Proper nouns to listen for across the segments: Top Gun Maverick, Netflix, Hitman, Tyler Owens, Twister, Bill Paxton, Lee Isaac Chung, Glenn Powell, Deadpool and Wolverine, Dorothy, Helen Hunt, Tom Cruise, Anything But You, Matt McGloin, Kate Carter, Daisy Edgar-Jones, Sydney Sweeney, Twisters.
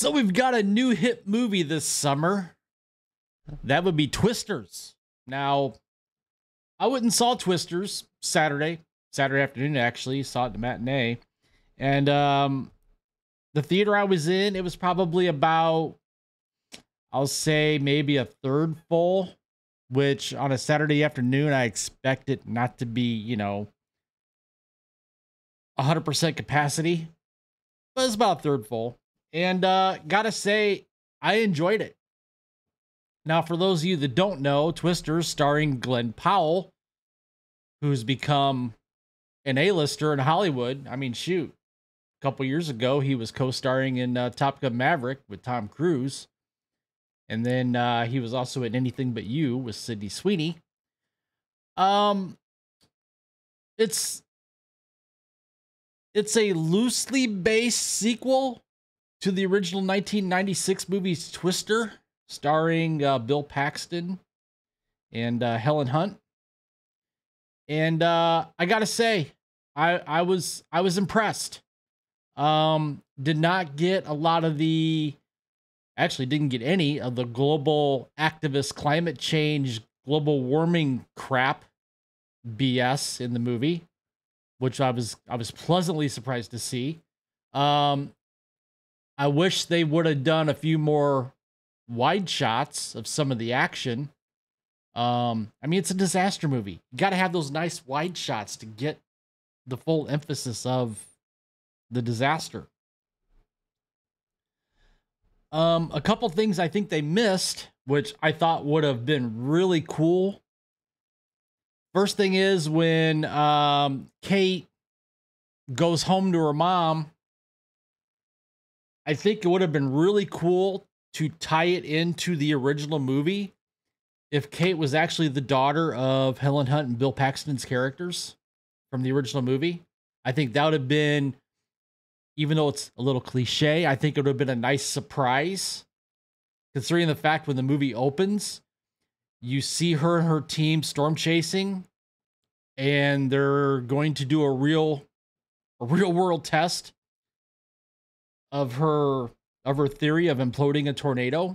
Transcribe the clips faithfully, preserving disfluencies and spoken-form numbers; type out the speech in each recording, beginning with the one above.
So we've got a new hit movie this summer. That would be Twisters. Now, I went and saw Twisters Saturday, Saturday afternoon, actually. Saw it at the matinee. And um, the theater I was in, it was probably about, I'll say maybe a third full, which on a Saturday afternoon, I expect it not to be, you know, one hundred percent capacity. But it's about a third full. And uh, gotta say, I enjoyed it. Now, for those of you that don't know, Twisters, starring Glenn Powell, who's become an A-lister in Hollywood. I mean, shoot, a couple years ago, he was co-starring in uh, Top Gun Maverick with Tom Cruise. And then uh, he was also in Anything But You with Sydney Sweeney. Um, it's, it's a loosely based sequel to the original nineteen ninety-six movie Twister, starring uh, Bill Paxton and uh, Helen Hunt. And uh, I gotta say, I I was I was impressed. Um, did not get a lot of the, actually didn't get any of the global activist climate change, global warming crap, B S in the movie, which I was I was pleasantly surprised to see. Um, I wish they would have done a few more wide shots of some of the action. Um, I mean, it's a disaster movie. You got to have those nice wide shots to get the full emphasis of the disaster. Um, a couple things I think they missed, which I thought would have been really cool. First thing is when um, Kate goes home to her mom, I think it would have been really cool to tie it into the original movie if Kate was actually the daughter of Helen Hunt and Bill Paxton's characters from the original movie. I think that would have been, even though it's a little cliche, I think it would have been a nice surprise, considering the fact when the movie opens, you see her and her team storm chasing, and they're going to do a real, a real world test of her of her theory of imploding a tornado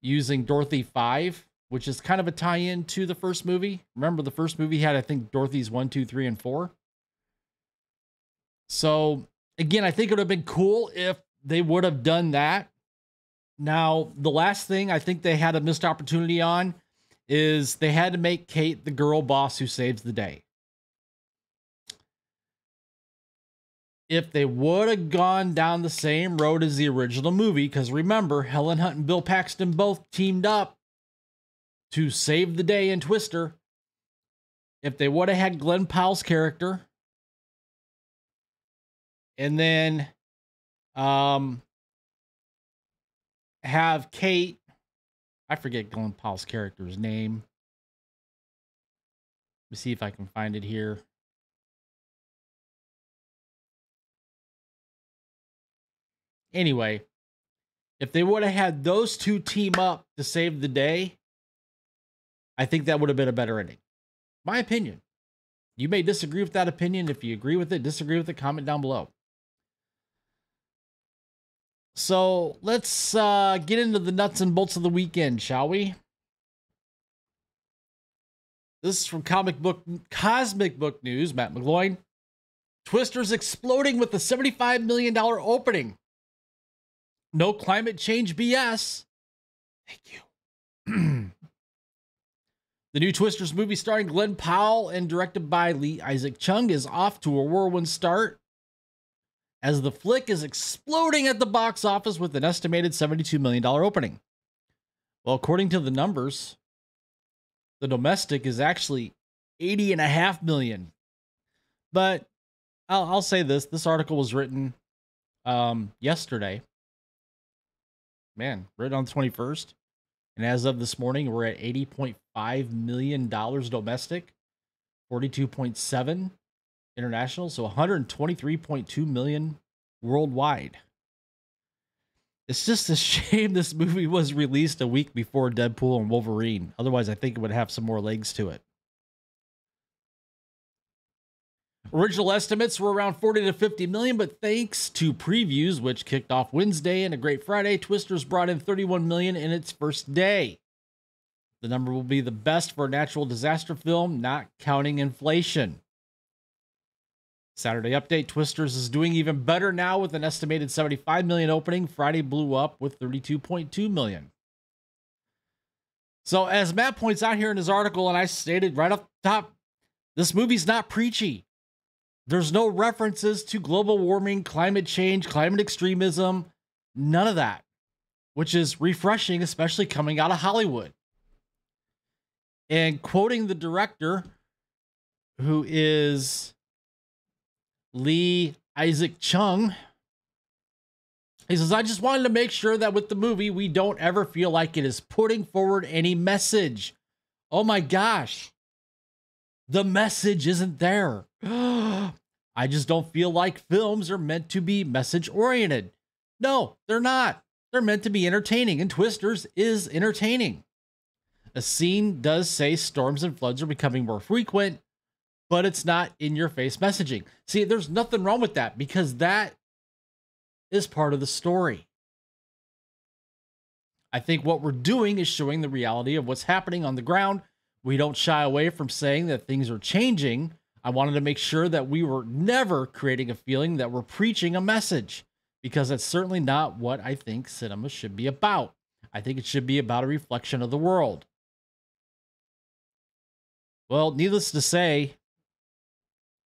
using Dorothy five, which is kind of a tie-in to the first movie. Remember, the first movie had, I think, Dorothy's one, two, three, and four. So again, I think it would have been cool if they would have done that. Now, the last thing I think they had a missed opportunity on is they had to make Kate the girl boss who saves the day. If they would have gone down the same road as the original movie, because remember, Helen Hunt and Bill Paxton both teamed up to save the day in Twister. If they would have had Glenn Powell's character, and then um, have Kate, I forget Glenn Powell's character's name. Let me see if I can find it here. Anyway, if they would have had those two team up to save the day, I think that would have been a better ending. My opinion. You may disagree with that opinion. If you agree with it, disagree with it, comment down below. So let's uh, get into the nuts and bolts of the weekend, shall we? This is from comic book, Cosmic Book News, Matt McGloin. Twister's exploding with the seventy-five million dollar opening. No climate change B S. Thank you. The new Twisters movie, starring Glenn Powell and directed by Lee Isaac Chung, is off to a whirlwind start, as the flick is exploding at the box office with an estimated seventy-two million dollar opening. Well, according to the numbers, the domestic is actually eighty and a half million. But I'll, I'll say this. This article was written um, yesterday. Man, written on the twenty-first. And as of this morning, we're at eighty point five million dollars domestic, forty-two point seven international, so one hundred twenty-three point two million worldwide. It's just a shame this movie was released a week before Deadpool and Wolverine. Otherwise, I think it would have some more legs to it. Original estimates were around forty to fifty million, but thanks to previews, which kicked off Wednesday and a great Friday, Twisters brought in thirty-one million in its first day. The number will be the best for a natural disaster film, not counting inflation. Saturday update, Twisters is doing even better now with an estimated seventy-five million opening. Friday blew up with thirty-two point two million. So as Matt points out here in his article, and I stated right up top, this movie's not preachy. There's no references to global warming, climate change, climate extremism, none of that, which is refreshing, especially coming out of Hollywood. And quoting the director, who is Lee Isaac Chung, he says, I just wanted to make sure that with the movie, we don't ever feel like it is putting forward any message. Oh my gosh. The message isn't there. I just don't feel like films are meant to be message oriented. No, they're not. They're meant to be entertaining, and Twisters is entertaining. A scene does say storms and floods are becoming more frequent, but it's not in your face messaging. See, there's nothing wrong with that, because that is part of the story. I think what we're doing is showing the reality of what's happening on the ground. We don't shy away from saying that things are changing. I wanted to make sure that we were never creating a feeling that we're preaching a message, because that's certainly not what I think cinema should be about. I think it should be about a reflection of the world. Well, needless to say,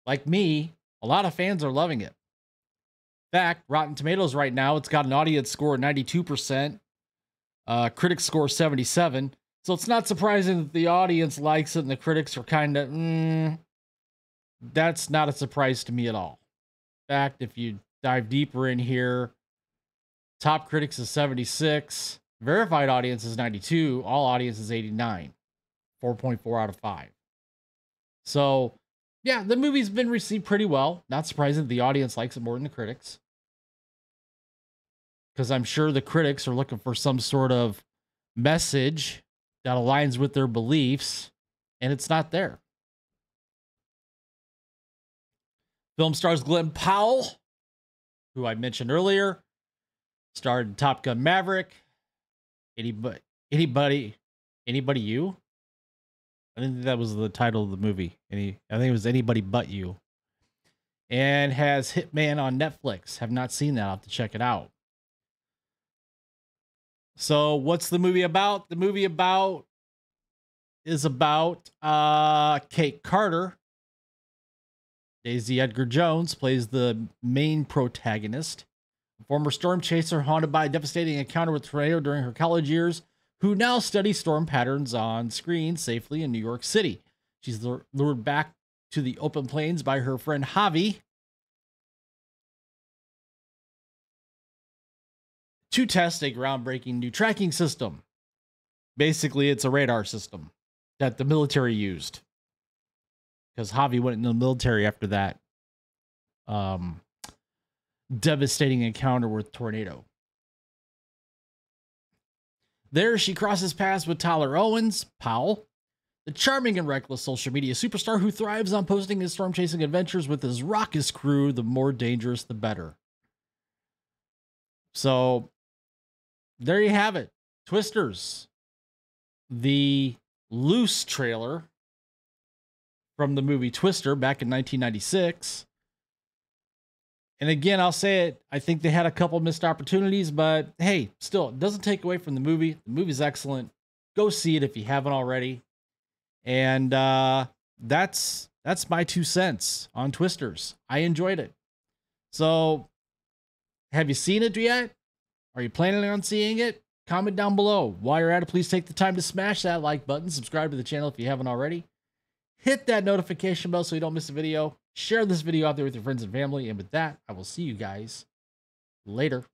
like me, a lot of fans are loving it. In fact, Rotten Tomatoes right now, it's got an audience score of ninety-two percent, uh, critics score seventy-seven. So it's not surprising that the audience likes it and the critics are kind of, mm, that's not a surprise to me at all. In fact, if you dive deeper in here, top critics is seventy-six, verified audience is ninety-two, all audience is eighty-nine, four point four out of five. So yeah, the movie's been received pretty well. Not surprising that the audience likes it more than the critics, because I'm sure the critics are looking for some sort of message that aligns with their beliefs, and it's not there. Film stars Glenn Powell, who I mentioned earlier, starred in Top Gun Maverick. Anybody, anybody, anybody, you? I think that was the title of the movie. Any, I think it was Anybody But You. And has Hitman on Netflix. Have not seen that. I'll have to check it out. So what's the movie about? The movie about is about uh, Kate Carter. Daisy Edgar-Jones plays the main protagonist, a former storm chaser haunted by a devastating encounter with a tornado during her college years, who now studies storm patterns on screen safely in New York City. She's lured back to the open plains by her friend Javi, to test a groundbreaking new tracking system. Basically, it's a radar system that the military used, because Javi went into the military after that um, devastating encounter with tornado. There, she crosses paths with Tyler Owens, Powell, the charming and reckless social media superstar who thrives on posting his storm-chasing adventures with his raucous crew. The more dangerous, the better. So there you have it. Twisters, the loose trailer from the movie Twister back in nineteen ninety-six. And again, I'll say it, I think they had a couple missed opportunities, but hey, still, it doesn't take away from the movie. The movie's excellent. Go see it if you haven't already. And uh, that's, that's my two cents on Twisters. I enjoyed it. So have you seen it yet? Are you planning on seeing it? Comment down below. While you're at it, please take the time to smash that like button. Subscribe to the channel if you haven't already. Hit that notification bell so you don't miss a video. Share this video out there with your friends and family. And with that, I will see you guys later.